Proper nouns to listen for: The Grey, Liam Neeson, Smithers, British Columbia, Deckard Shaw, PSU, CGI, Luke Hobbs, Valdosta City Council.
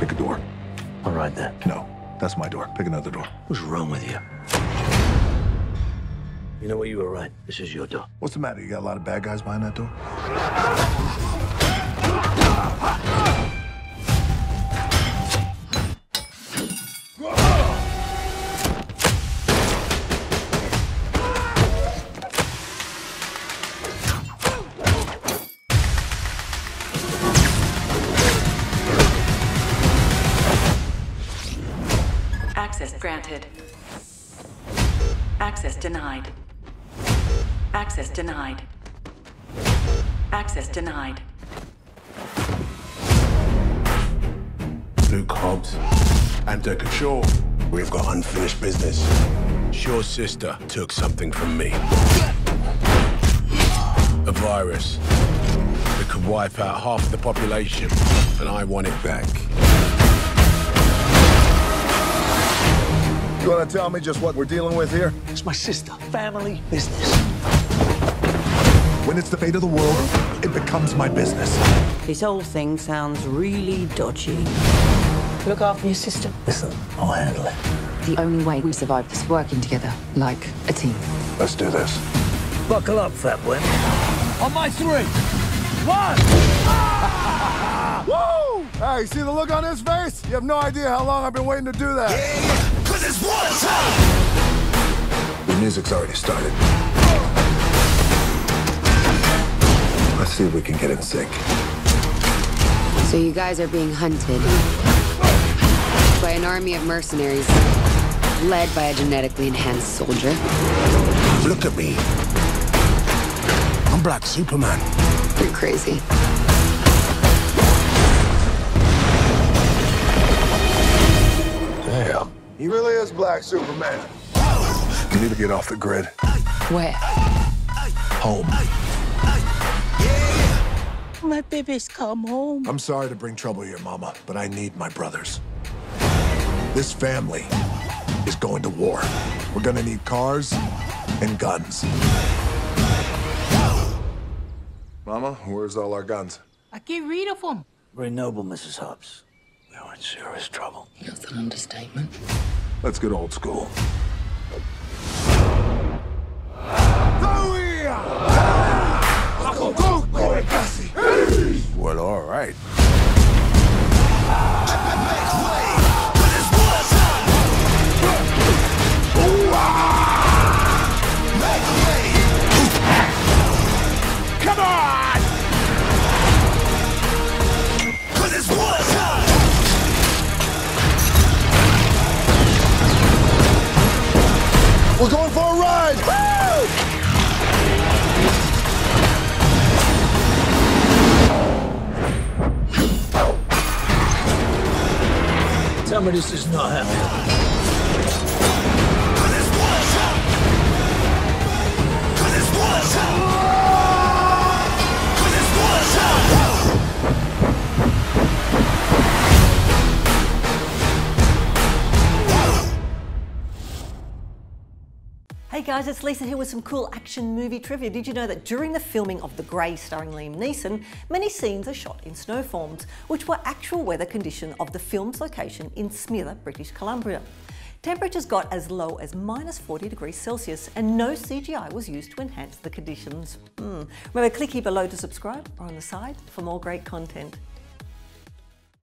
Pick a door. All right, then. No, that's my door. Pick another door. What's wrong with you? You know what? You were right. This is your door. What's the matter? You got a lot of bad guys behind that door? Access granted. Access denied. Access denied. Access denied. Luke Hobbs and Deckard Shaw. We've got unfinished business. Shaw's sister took something from me. A virus that could wipe out half the population, and I want it back. You want to tell me just what we're dealing with here? It's my sister. Family business. When it's the fate of the world, it becomes my business. This whole thing sounds really dodgy. Look after your sister. Listen, I'll handle it. The only way we survive is working together, like a team. Let's do this. Buckle up, fat boy. On my three. One! Ah! Woo! Hey, you see the look on his face? You have no idea how long I've been waiting to do that. Yeah. It's water. The music's already started. Let's see if we can get in sync. So you guys are being hunted by an army of mercenaries led by a genetically enhanced soldier. Look at me. I'm Black Superman. You're crazy. Damn. He really is Black Superman. You need to get off the grid. Where? Home. My baby's come home. I'm sorry to bring trouble here, Mama, but I need my brothers. This family is going to war. We're gonna need cars and guns. Mama, where's all our guns? I can't read of them. Very noble, Mrs. Hobbs. We're in serious trouble. That's an understatement. Let's get old school. Well, all right. Come on! We're going for a ride! Woo! Tell me this is not happening. Hey guys, it's Lisa here with some cool action movie trivia. Did you know that during the filming of The Grey starring Liam Neeson, many scenes are shot in snowforms, which were actual weather condition of the film's location in Smithers, British Columbia. Temperatures got as low as -40°C and no CGI was used to enhance the conditions. Remember, click here below to subscribe or on the side for more great content.